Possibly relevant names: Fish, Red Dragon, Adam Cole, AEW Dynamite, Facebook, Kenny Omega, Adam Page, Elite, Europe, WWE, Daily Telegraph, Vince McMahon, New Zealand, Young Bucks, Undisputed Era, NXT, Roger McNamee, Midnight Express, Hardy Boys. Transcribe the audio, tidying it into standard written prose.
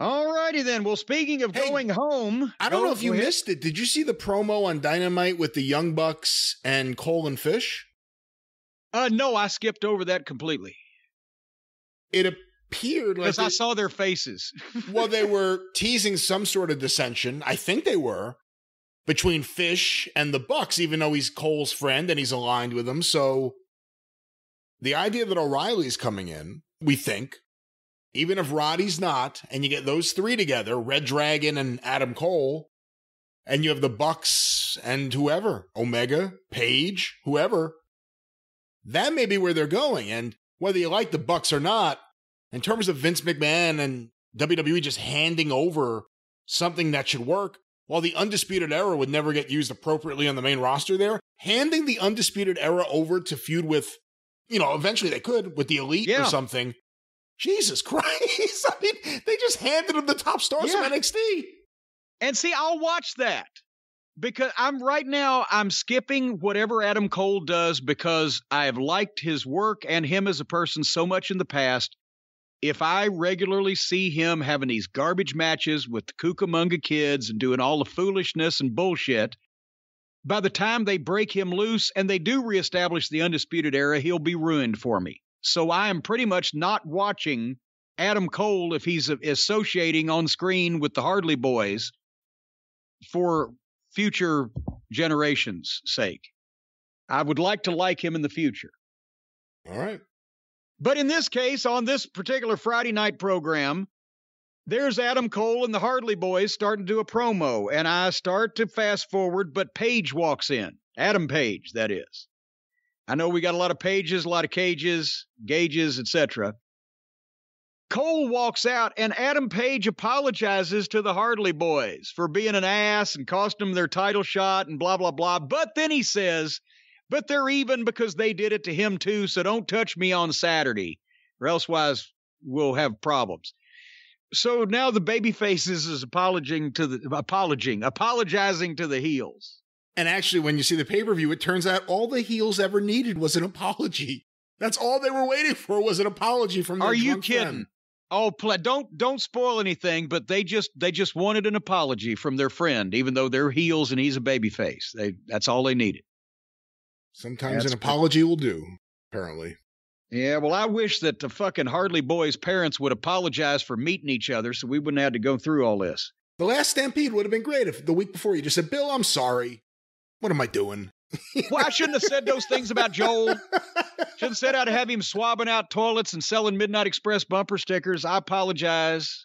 All righty then. Well, speaking of going home, I don't know if you missed it. Did you see the promo on Dynamite with the Young Bucks and Cole and Fish? No, I skipped over that completely. It appeared like I saw their faces. Well, they were teasing some sort of dissension. I think they were between Fish and the Bucks, even though he's Cole's friend and he's aligned with him. So the idea that O'Reilly's coming in, we think, even if Roddy's not, and you get those three together, Red Dragon and Adam Cole, and you have the Bucks and whoever, Omega, Page, whoever, that may be where they're going. And whether you like the Bucks or not, in terms of Vince McMahon and WWE just handing over something that should work, while the Undisputed Era would never get used appropriately on the main roster there, handing the Undisputed Era over to feud with, you know, eventually they could, with the Elite or something. Jesus Christ. I mean, they just handed him the top stars from NXT. And see, I'll watch that because right now I'm skipping whatever Adam Cole does because I have liked his work and him as a person so much in the past. If I regularly see him having these garbage matches with the Cucamonga kids and doing all the foolishness and bullshit, by the time they break him loose and they do reestablish the Undisputed Era, he'll be ruined for me. So I am pretty much not watching Adam Cole if he's associating on screen with the Hardy Boys for future generations' sake. I would like to like him in the future. All right. But in this case, on this particular Friday night program, there's Adam Cole and the Hardy Boys starting to do a promo, and I start to fast forward, but Page walks in. Adam Page, that is. I know we got a lot of Pages, a lot of Cages, Gages, etc. Cole walks out, and Adam Page apologizes to the Hardy Boys for being an ass and costing them their title shot and blah, blah, blah. But then he says, but they're even because they did it to him too, so don't touch me on Saturday, or elsewise we'll have problems. So now the baby faces is apologizing to the heels. And actually, when you see the pay-per-view, it turns out all the heels ever needed was an apology. That's all they were waiting for was an apology from their drunk friend. Are you kidding? Oh, don't spoil anything, but they just wanted an apology from their friend, even though they're heels and he's a babyface. That's all they needed. Sometimes an apology will do, apparently. Yeah, well, I wish that the fucking Hardy Boys' parents would apologize for meeting each other so we wouldn't have to go through all this. The last Stampede would have been great if the week before you just said, Bill, I'm sorry. What am I doing? Well, I shouldn't have said those things about Joel. Should have said I'd have him swabbing out toilets and selling Midnight Express bumper stickers. I apologize.